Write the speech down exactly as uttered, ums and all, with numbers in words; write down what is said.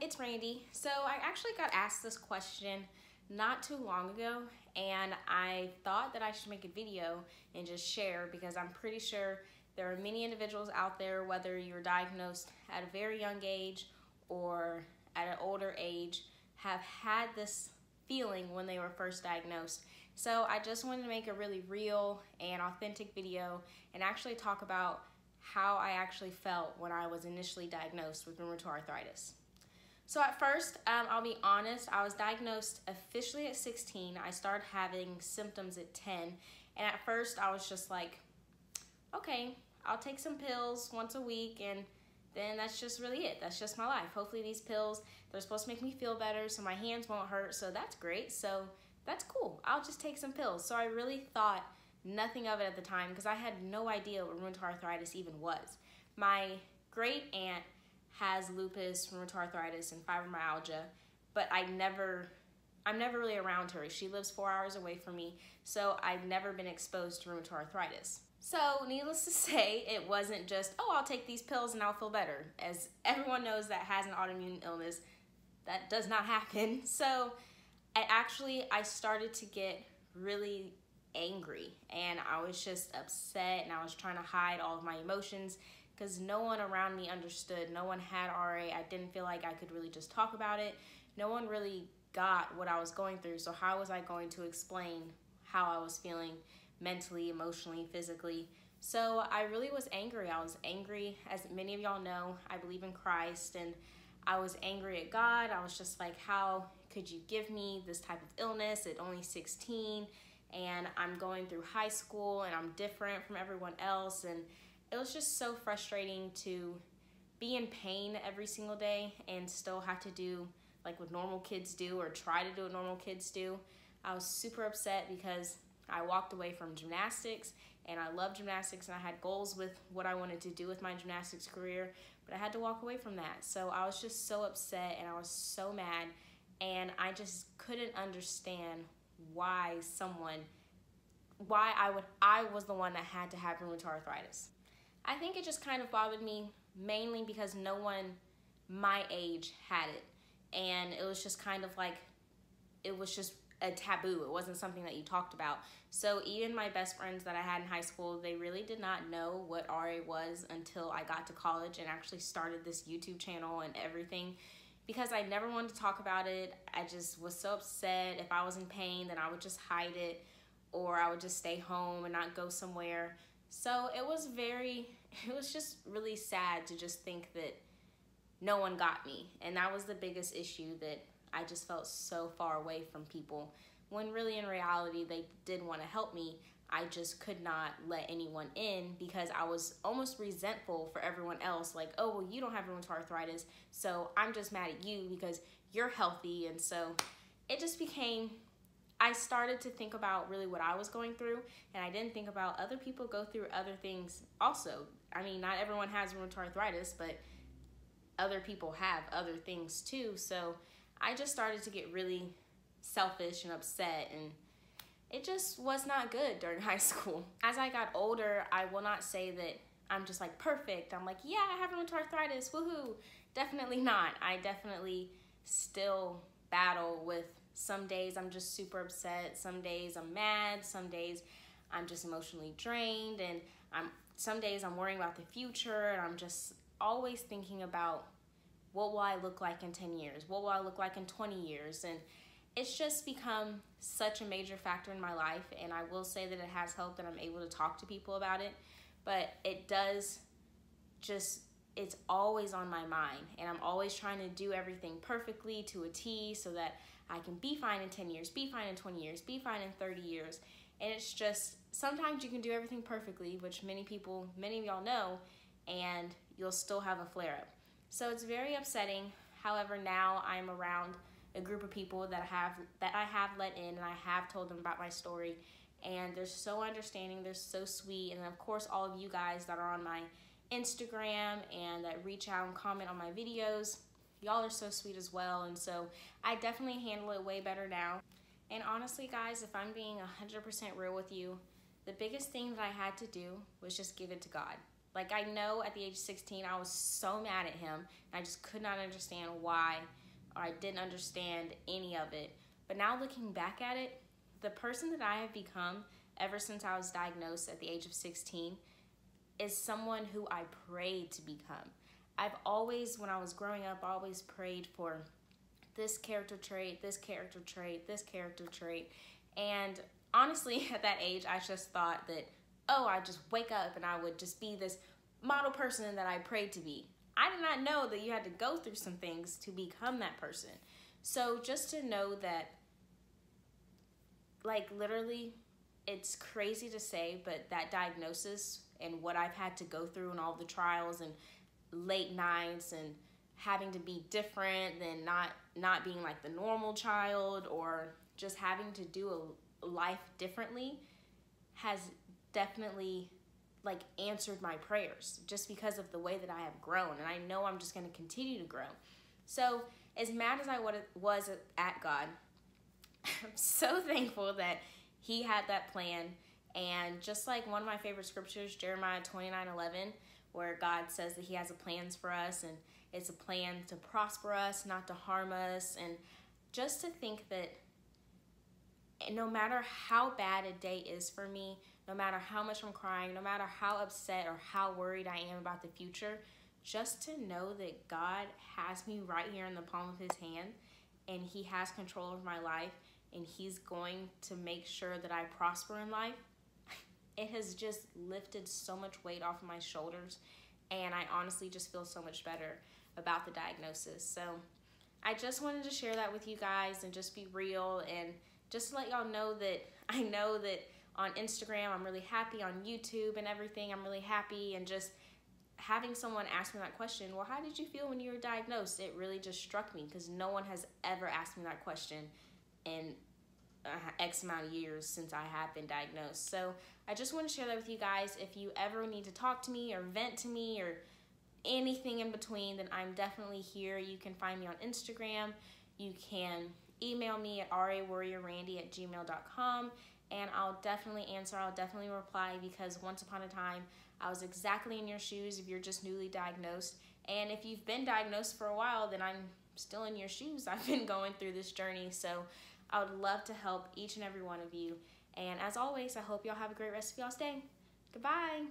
it's Randy. So I actually got asked this question not too long ago, and I thought that I should make a video and just share, because I'm pretty sure there are many individuals out there, whether you're diagnosed at a very young age or at an older age, have had this feeling when they were first diagnosed. So I just wanted to make a really real and authentic video and actually talk about how I actually felt when I was initially diagnosed with rheumatoid arthritis. So at first, um, I'll be honest, I was diagnosed officially at sixteen. I started having symptoms at ten, and at first I was just like, okay, I'll take some pills once a week, and then that's just really it. That's just my life. Hopefully these pills, they're supposed to make me feel better so my hands won't hurt, so that's great. So that's cool. I'll just take some pills. So I really thought nothing of it at the time, because I had no idea what rheumatoid arthritis even was. My great aunt has lupus, rheumatoid arthritis, and fibromyalgia, but I never, I'm never really around her. She lives four hours away from me, so I've never been exposed to rheumatoid arthritis. So needless to say, it wasn't just, oh, I'll take these pills and I'll feel better. As everyone knows that has an autoimmune illness, that does not happen. So I actually, I started to get really angry, and I was just upset, and I was trying to hide all of my emotions, because no one around me understood. No one had R A. I didn't feel like I could really just talk about it. No one really got what I was going through, so how was I going to explain how I was feeling mentally, emotionally, physically? So I really was angry. I was angry. As many of y'all know, I believe in Christ, and I was angry at God. I was just like, how could you give me this type of illness at only sixteen? And I'm going through high school, and I'm different from everyone else, and it was just so frustrating to be in pain every single day and still have to do like what normal kids do, or try to do what normal kids do. I was super upset because I walked away from gymnastics, and I love gymnastics, and I had goals with what I wanted to do with my gymnastics career, but I had to walk away from that. So I was just so upset, and I was so mad, and I just couldn't understand why someone, why I would, I was the one that had to have rheumatoid arthritis. I think it just kind of bothered me, mainly because no one my age had it, and it was just kind of like, it was just a taboo. It wasn't something that you talked about. So even my best friends that I had in high school, they really did not know what R A was until I got to college and actually started this YouTube channel and everything, because I never wanted to talk about it. I just was so upset. If I was in pain, then I would just hide it, or I would just stay home and not go somewhere. So it was very, it was just really sad to just think that no one got me. And that was the biggest issue, that I just felt so far away from people, when really in reality they did want to help me. I just could not let anyone in, because I was almost resentful for everyone else. Like, oh, well, you don't have rheumatoid arthritis, so I'm just mad at you because you're healthy. And so it just became, I started to think about really what I was going through, and I didn't think about other people go through other things also. I mean, not everyone has rheumatoid arthritis, but other people have other things too. So I just started to get really selfish and upset, and it just was not good during high school. As I got older, I will not say that I'm just like perfect. I'm like, yeah, I have rheumatoid arthritis, woohoo. Definitely not. I definitely still battle with, some days I'm just super upset, some days I'm mad, some days I'm just emotionally drained, and I'm some days I'm worrying about the future, and I'm just always thinking about, what will I look like in ten years? What will I look like in twenty years? And it's just become such a major factor in my life, and I will say that it has helped that I'm able to talk to people about it, but it does just, it's always on my mind, and I'm always trying to do everything perfectly to a T so that I can be fine in ten years, be fine in twenty years, be fine in thirty years, and it's just, sometimes you can do everything perfectly, which many people, many of y'all know, and you'll still have a flare-up. So it's very upsetting. However, now I'm around a group of people that I have that I have let in, and I have told them about my story, and they're so understanding, they're so sweet, and of course all of you guys that are on my Instagram and that reach out and comment on my videos, y'all are so sweet as well. And so I definitely handle it way better now. And honestly guys, if I'm being one hundred percent real with you, the biggest thing that I had to do was just give it to God. Like, I know at the age of sixteen, I was so mad at him. And I just could not understand why, or I didn't understand any of it. But now looking back at it, the person that I have become ever since I was diagnosed at the age of sixteen is someone who I prayed to become. I've always, when I was growing up, always prayed for this character trait, this character trait, this character trait. And honestly, at that age, I just thought that, oh, I just wake up and I would just be this model person that I prayed to be. I did not know that you had to go through some things to become that person. So just to know that, like, literally, it's crazy to say, but that diagnosis and what I've had to go through and all the trials and late nights and having to be different than not not being like the normal child, or just having to do a life differently, has definitely like answered my prayers, just because of the way that I have grown, and I know I'm just going to continue to grow. So as mad as I was at God, I'm so thankful that He had that plan. And just like one of my favorite scriptures, Jeremiah twenty-nine eleven, where God says that He has a plan for us, and it's a plan to prosper us, not to harm us. And just to think that no matter how bad a day is for me, no matter how much I'm crying, no matter how upset or how worried I am about the future, just to know that God has me right here in the palm of His hand, and He has control of my life, and He's going to make sure that I prosper in life, it has just lifted so much weight off of my shoulders, and I honestly just feel so much better about the diagnosis. So I just wanted to share that with you guys and just be real, and just to let y'all know that I know that on Instagram I'm really happy, on YouTube and everything I'm really happy, and just having someone ask me that question, well, how did you feel when you were diagnosed? It really just struck me, because no one has ever asked me that question in uh, X amount of years since I have been diagnosed. So I just want to share that with you guys. If you ever need to talk to me or vent to me or anything in between, then I'm definitely here. You can find me on Instagram. You can email me at rawarriorrandy at gmail dot com, and I'll definitely answer. I'll definitely reply, because once upon a time, I was exactly in your shoes if you're just newly diagnosed. And if you've been diagnosed for a while, then I'm still in your shoes. I've been going through this journey. So I would love to help each and every one of you. And as always, I hope y'all have a great rest of y'all's day. Goodbye.